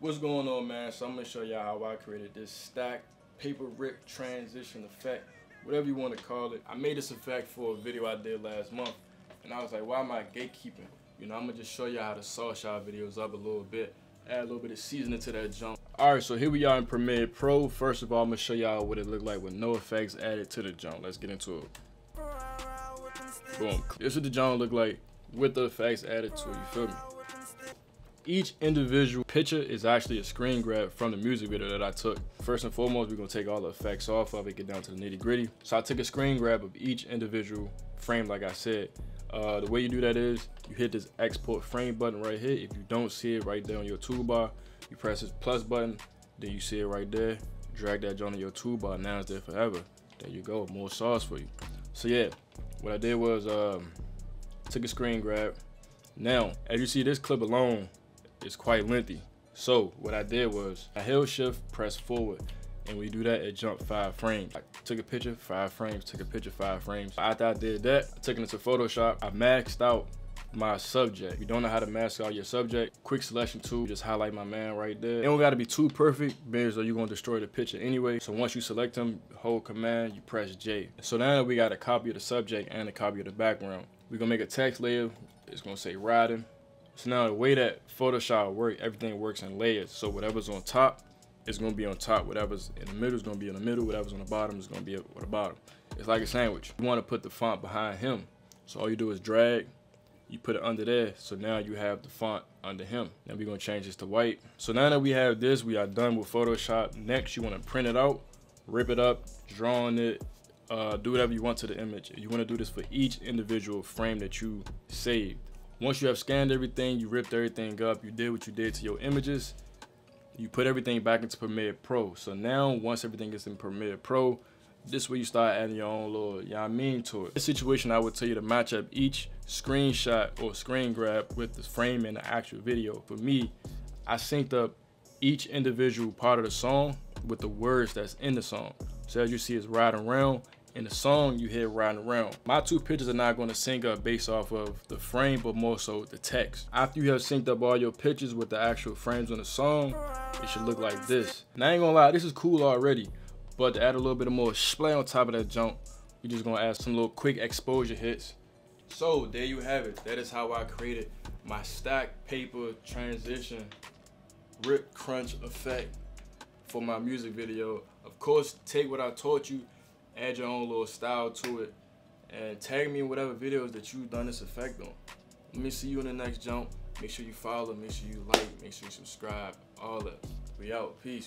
What's going on, man? So I'm gonna show y'all how I created this stacked paper rip transition effect, whatever you want to call it. I made this effect for a video I did last month, and I was like, why am I gatekeeping? You know, I'm gonna just show y'all how to sauce y'all videos up a little bit, add a little bit of seasoning to that jump. All right, so here we are in Premiere Pro. First of all, I'm gonna show y'all what it looked like with no effects added to the jump. Let's get into it. Boom. This is what the jump look like with the effects added to it. You feel me? Each individual picture is actually a screen grab from the music video that I took. First and foremost, we're gonna take all the effects off of it, get down to the nitty gritty. So I took a screen grab of each individual frame, like I said. The way you do that is you hit this export frame button right here. If you don't see it right there on your toolbar, you press this plus button, then you see it right there. Drag that joint on your toolbar, now it's there forever. There you go, more sauce for you. So yeah, what I did was took a screen grab. Now, as you see, this clip alone, it's quite lengthy. So what I did was I held shift, press forward, and we do that, it jumped 5 frames. I took a picture, 5 frames, took a picture, 5 frames. After I did that, I took it into Photoshop. I maxed out my subject. If you don't know how to mask out your subject, quick selection tool, just highlight my man right there. It don't gotta be too perfect, being as though you're gonna destroy the picture anyway. So once you select him, hold command, you press J. So now we got a copy of the subject and a copy of the background. We're gonna make a text layer, it's gonna say riding. So now the way that Photoshop works, everything works in layers. So whatever's on top is gonna be on top. Whatever's in the middle is gonna be in the middle. Whatever's on the bottom is gonna be at the bottom. It's like a sandwich. You wanna put the font behind him. So all you do is drag, you put it under there. So now you have the font under him. Now we're gonna change this to white. So now that we have this, we are done with Photoshop. Next, you wanna print it out, rip it up, draw on it, do whatever you want to the image. You wanna do this for each individual frame that you saved. Once you have scanned everything, you ripped everything up, you did what you did to your images, you put everything back into Premiere Pro. So now, once everything is in Premiere Pro, this is where you start adding your own little, you know what I mean, to it. In this situation, I would tell you to match up each screenshot or screen grab with the frame in the actual video. For me, I synced up each individual part of the song with the words that's in the song. So as you see, it's riding around. In the song, you hear riding around. My two pictures are not gonna sync up based off of the frame, but more so the text. After you have synced up all your pictures with the actual frames on the song, it should look like this. And I ain't gonna lie, this is cool already, but to add a little bit of more splay on top of that jump, we're just gonna add some little quick exposure hits. So there you have it. That is how I created my stacked paper transition rip crunch effect for my music video. Of course, take what I taught you, add your own little style to it, and tag me in whatever videos that you've done this effect on. Let me see you in the next jump. Make sure you follow, make sure you like, make sure you subscribe, all that. We out, peace.